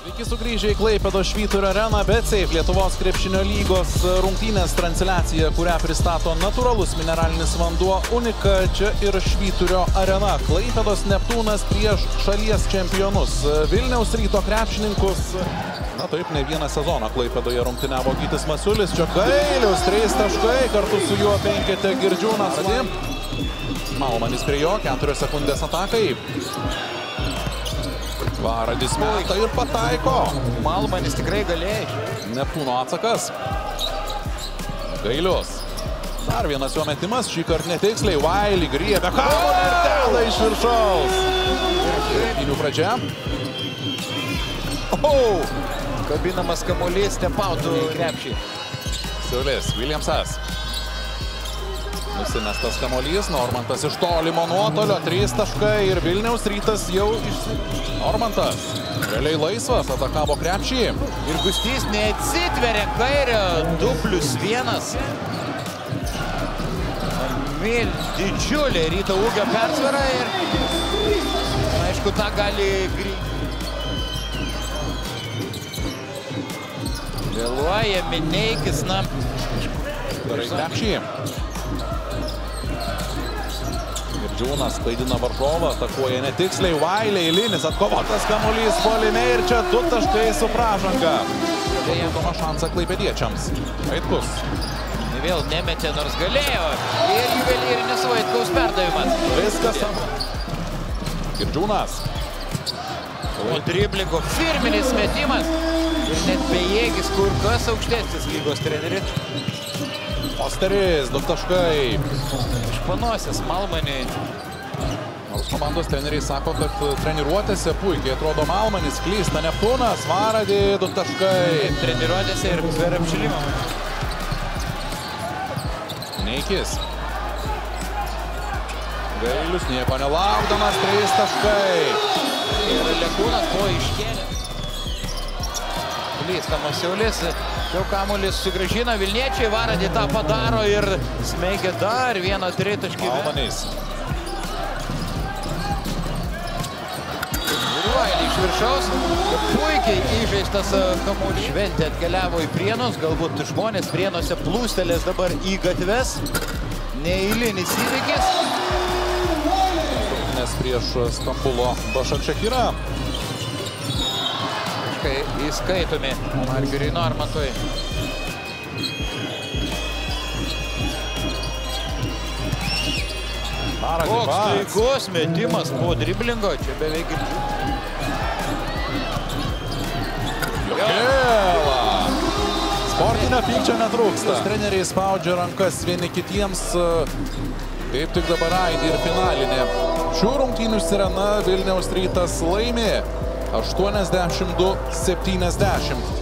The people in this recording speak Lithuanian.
Sveiki sugrįžę į Klaipėdos Švyturio areną, bet Safe Lietuvos krepšinio lygos rungtynės transliacija, kurią pristato natūralus mineralinis vanduo Unika, čia ir Švyturio arena. Klaipėdos Neptūnas prieš šalies čempionus Vilniaus Ryto krepšininkus. Na taip, ne vieną sezoną Klaipėdoje rungtyniavo Gytis Masulis. Čia Gailius, 3 taškai, kartu su juo penkete Girdžiūnas. Maumanis prie jo, 4 sekundės atakai. Varadis meta ir pataiko. Malmanis tikrai galėjo. Neptūno atsakas. Gailius. Dar vienas jo metimas, šį kartą netiksliai. Wiley griebė kamuolį ir deda iš viršaus. Rungtynių pradžia. Kabinamas kamuolys, stepautų į krepšį. Siulis, Williamsas. Nusimestas kamuolys, Normantas iš tolimo nuotolio, 3 taškai ir Vilniaus Rytas jau Normantas realiai laisvas, atakavo krepšį. Ir Gustys neatsitveria kairio, 2+1. Didžiulė Ryto ūgio persvara ir aišku, tą gali vėluoja Mineikis, na. Darai krepšį. Girdžiūnas klaidina varžovą, atakuoja netiksliai, Wiley, linis, atkovotas kamuolys, puolime ir čia 2 taškai su pražanga. Dėdama šansą klaipėdiečiams. Vaitkus. Vėl nemetė, nors galėjo. Ir juvelyrinis Vaitkaus perdavimas. Viskas savo. Girdžiūnas. O driblingo firminis metimas. Ir net bejėgis kur kas aukštesnis lygos treneris. Osteris, 2 taškai. Iš panosės Malmanį. Nors komandos treneriai sako, kad treniruotėse puikiai atrodo Malmanis, klysta Neptūnas, Varadį, 2 taškai. Treniruotėse ir per apšilimą. Neikis. Gailius nieko nelaukdamas, 3 taškai. Ir Lekūnas buvo iškėlęs. Klystamas Siulis. Jau kamuolis sugrąžina Vilniečiai, Varadį tą padaro ir smeigia dar vieną 3 taškį. Malmanys. Wiley iš viršaus, puikiai įžaistas kamuolys. Šventė atkeliavo į Prienus, galbūt žmonės Prienuose plūstelės dabar į gatves. Neįlinis įvykis. Nes prieš Stambulo Bašakšekirą. Įskaitomi Margiriui Normantui. Koks taikos metimas po driblingo, čia beveik ir Jokėla. Sportinio pykčio netrūksta. Treneriai spaudžia rankas vieni kitiems. Taip tik dabar aidi ir finalinė. Šių rungtynių sirena Vilniaus Rytas laimi 82-70.